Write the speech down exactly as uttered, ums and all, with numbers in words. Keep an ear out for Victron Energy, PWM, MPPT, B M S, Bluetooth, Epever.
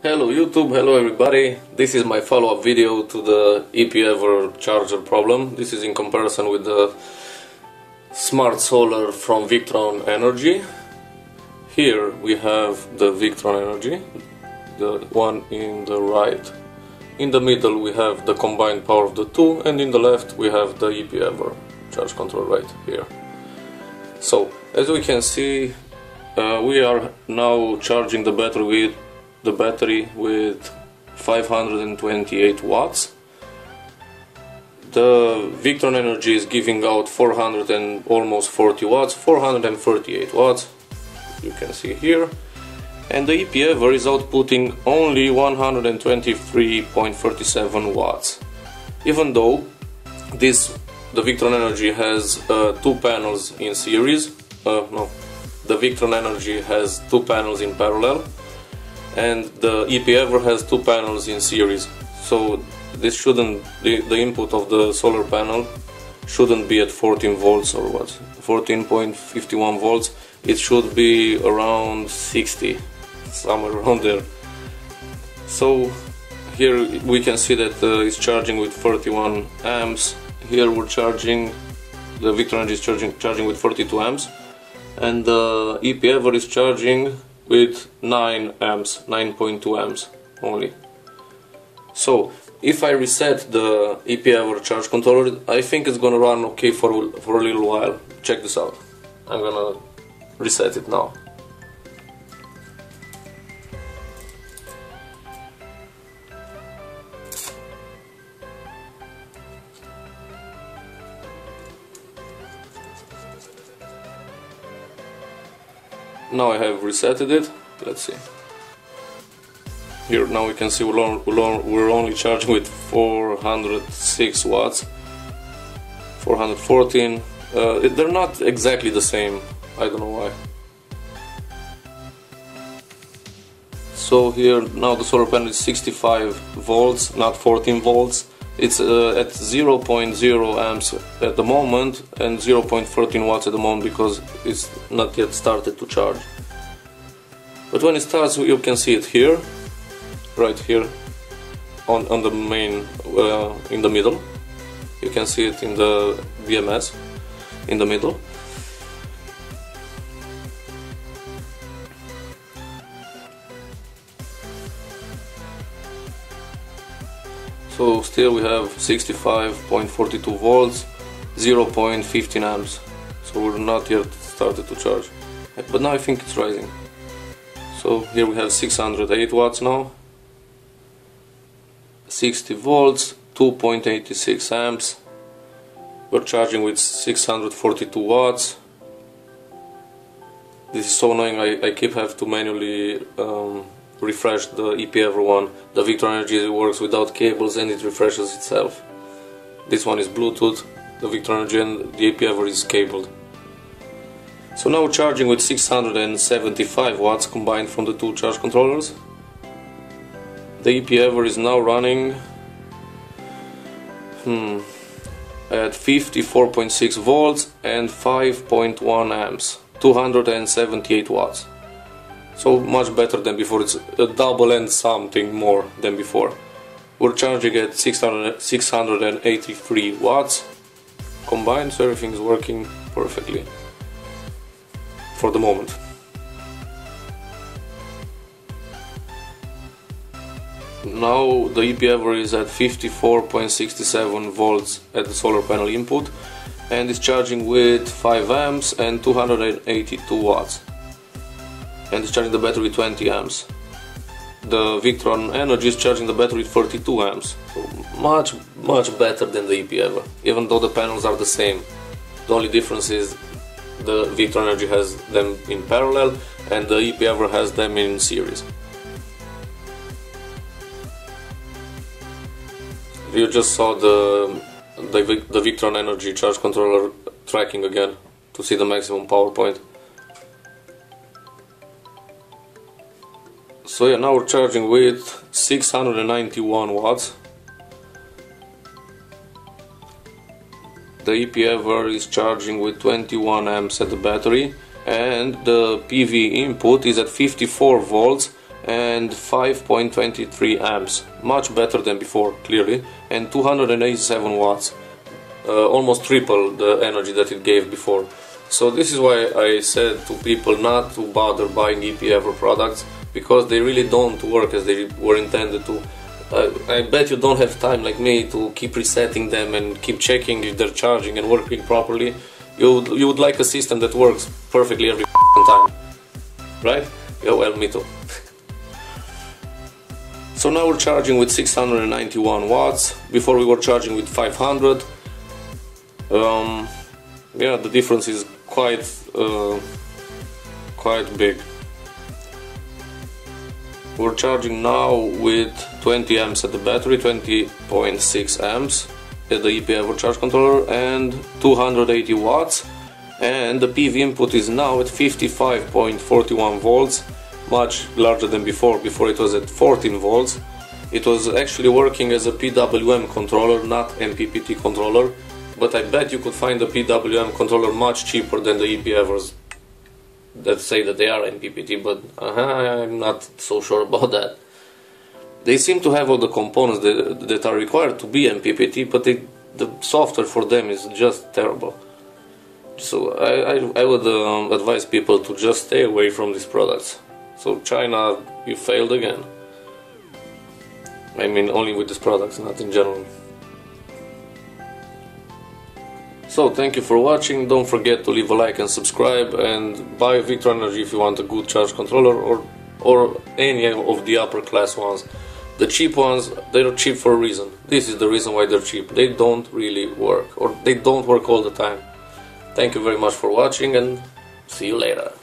Hello YouTube, hello everybody. This is my follow-up video to the E P Ever charger problem. This is in comparison with the Smart Solar from Victron Energy. Here we have the Victron Energy, the one in the right. In the middle we have the combined power of the two, and in the left we have the E P Ever charge control right here. So, as we can see, uh, we are now charging the battery with the battery with five hundred twenty-eight watts. The Victron Energy is giving out four hundred and almost forty watts, four hundred thirty-eight watts, you can see here, and the E P Ever is outputting only one hundred twenty-three point three seven watts, even though this the Victron Energy has uh, two panels in series. Uh, no, the Victron Energy has two panels in parallel, and the E P Ever has two panels in series, so this shouldn't the, the input of the solar panel shouldn't be at fourteen volts or what, fourteen point five one volts. It should be around sixty, somewhere around there. So here we can see that uh, it's charging with thirty-one amps. Here we're charging, the Victron Energy is charging charging with forty-two amps, and the uh, E P Ever is charging with nine amps, nine point two amps only. So if I reset the E P Ever charge controller, I think it's gonna run okay for, for a little while. Check this out. I'm gonna reset it now. Now I have resetted it. Let's see. Here now we can see we're only charging with four hundred six watts, four hundred fourteen. Uh, they're not exactly the same. I don't know why. So here now the solar panel is sixty-five volts, not fourteen volts. It's uh, at zero point zero amps at the moment and zero point one three watts at the moment because it's not yet started to charge. But when it starts, you can see it here, right here, on, on the main, uh, in the middle. You can see it in the B M S, in the middle. So still we have sixty-five point four two volts, zero point one five amps, so we're not yet started to charge, but now I think it's rising. So here we have six hundred eight watts now, sixty volts, two point eight six amps, we're charging with six hundred forty-two watts. This is so annoying, I, I keep have to manually um, refresh the E P Ever one. The Victron Energy works without cables and it refreshes itself. This one is Bluetooth, the Victron Energy, and the E P Ever is cabled. So now charging with six hundred seventy-five watts combined from the two charge controllers. The E P Ever is now running hmm, at fifty-four point six volts and five point one amps, two hundred seventy-eight watts. So much better than before, it's a double and something more than before. We're charging at six hundred, six hundred eighty-three watts combined, so everything's working perfectly for the moment. Now the E P Ever is at fifty-four point six seven volts at the solar panel input and is charging with five amps and two hundred eighty-two watts. And it's charging the battery with twenty amps. The Victron Energy is charging the battery with forty-two amps. So much, much better than the E P Ever, even though the panels are the same. The only difference is the Victron Energy has them in parallel and the E P Ever has them in series. You just saw the, the, the Victron Energy charge controller tracking again to see the maximum power point. So yeah, now we're charging with six hundred ninety-one watts. The E P Ever is charging with twenty-one amps at the battery, and the P V input is at fifty-four volts and five point two three amps, much better than before clearly, and two hundred eighty-seven watts, uh, almost triple the energy that it gave before. So this is why I said to people not to bother buying E P F products, because they really don't work as they were intended to. Uh, I bet you don't have time like me to keep resetting them and keep checking if they're charging and working properly. You, you would like a system that works perfectly every time, right? Yeah, well, me too. So now we're charging with six hundred ninety-one watts, before we were charging with five hundred. Um, yeah, the difference is quite, uh, quite big. We're charging now with twenty amps at the battery, twenty point six amps at the E P F overcharge controller, and two hundred eighty watts, and the P V input is now at fifty-five point four one volts, much larger than before. Before it was at fourteen volts. It was actually working as a P W M controller, not M P P T controller, but I bet you could find a P W M controller much cheaper than the E P Fs that say that they are M P P T, but uh-huh, I'm not so sure about that. They seem to have all the components that, that are required to be M P P T, but they, the software for them is just terrible. So I, I, I would um, advise people to just stay away from these products. So China, you failed again. I mean, only with these products, not in general. So thank you for watching, don't forget to leave a like and subscribe, and buy Victron Energy if you want a good charge controller, or, or any of the upper class ones. The cheap ones, they're cheap for a reason. This is the reason why they're cheap. They don't really work, or they don't work all the time. Thank you very much for watching, and see you later.